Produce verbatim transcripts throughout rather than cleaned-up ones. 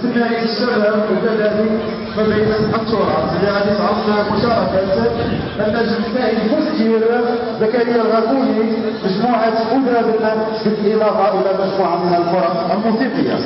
ثمانية الشباب والبلدي مبين التراث يعني عرفنا مشاركة النجم الثاني المسجد زكريا الغابوني مجموعة أولى بالإضافة إلى مجموعة من الفرق الموسيقية.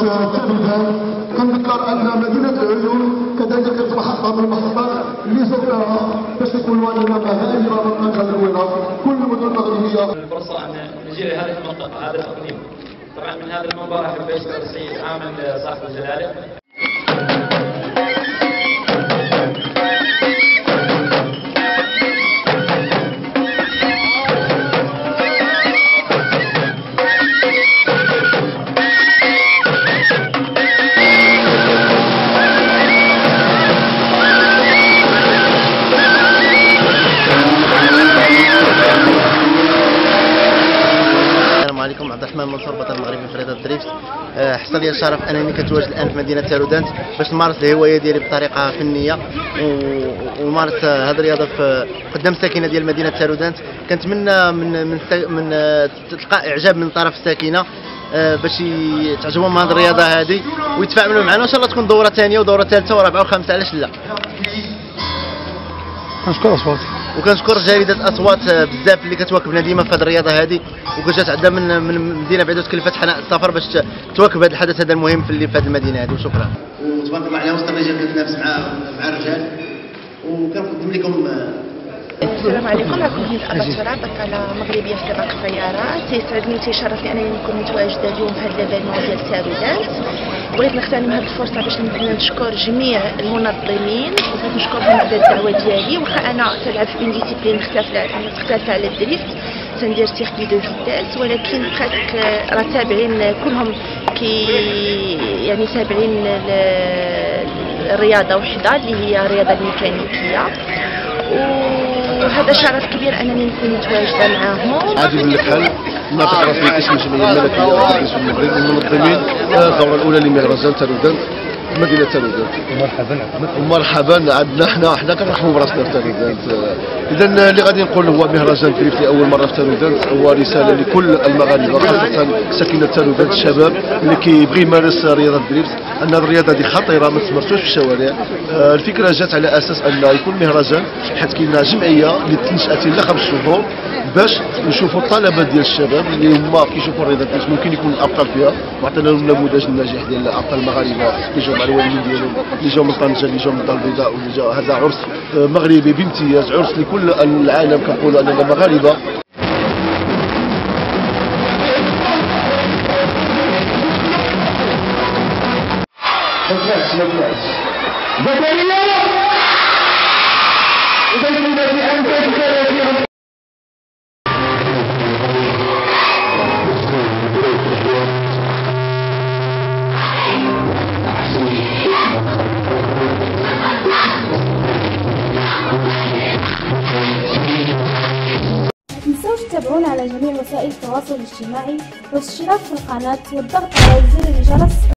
تارودانت كنذكر ان مدينه عيون كذلك كتحطها من المحطات اللي زرناها باش نكونوا لنا مهاجره من اجل الوطن كل المدن المغربيه. الفرصه ان نجري هذه المنطقه هذا التقديم طبعا من هذا المنبر احب اشكر السيد عامل صاحب الجلاله. حصل لي الشرف انني كنتواجد الان في مدينه تارودانت باش نمارس الهوايه ديالي بطريقه فنيه ونمارس هذه الرياضه في قدام الساكنه ديال مدينه تارودانت. كنتمنى من من من تلقى اعجاب من طرف الساكنه باش تعجبهم هذه الرياضه هذه ويتفاعلوا معنا وان شاء الله تكون دوره ثانيه ودوره ثالثه ورابعه وخامسه علاش لا. كنشكر اصوات وكنشكر جريده اصوات بزاف اللي كتواكبنا ديما في هذه الرياضه هذه وكجات عندها من من مدينه بعيده وتكلفات حناء السفر باش تواكب هذا الحدث هذا المهم في اللي في هذه المدينه هذه وشكرا. وتبارك الله على وسط الرجال كنتنافس مع مع الرجال وكنقدم لكم. السلام عليكم عبد العزيز أباطرة بطلة مغربية في سباق السيارات. تيسعدني وتيشرفني أنني نكون متواجدة اليوم في هذا الإيفينمون ديال تارودانت. بغيت نغتنم هذه الفرصة باش نشكر جميع المنظمين وبغيت نشكرهم على الدعوة ديالي واخا أنا كنلعب في بين ديسيبلين مختلفة على الدريفت تندير تيركي دو فيتاس ولكن براتيك راه تابعين كلهم كي يعني تابعين الرياضة وحدة اللي هي الرياضة الميكانيكية. وهذا شرف كبير انني نكون متواجده معاهم. عاجب الحال مناطق رسميه اسم الجمعيه الملكيه وقسم المغرب المنظمين الدوره الاولى لمهرجان تارودانت مدينه تارودانت. مرحبا مرحبا عندنا حنا حنا كنرحبوا براسنا في تارودانت. اذا اللي غادي نقول هو مهرجان دريفت لاول مره في تارودانت هو رساله لكل المغاربه خاصه ساكنه تارودانت الشباب اللي كيبغي يمارس رياضه دريفت ان الرياضه هذه خطيره ما تمارسوش في الشوارع. الفكره جات على اساس ان يكون مهرجان حيت كاينه جمعيه اللي تنشات الا خمس شهور باش نشوفوا الطلبه ديال الشباب اللي هما كيشوفوا الرياضه دريفت ممكن يكون الابطال فيها وعطينا لهم نموذج الناجح ديال الابطال المغاربه اللي جاوا مع الوالدين ديالهم اللي جاوا من طنجه اللي جاوا من الدار البيضاء واللي جاوا. هذا عرس مغربي بامتياز عرس لكل العالم كنقولوا اننا مغاربه. متنسوش تتابعونا على جميع وسائل التواصل الاجتماعي والاشتراك في القناة والضغط على زر الجرس.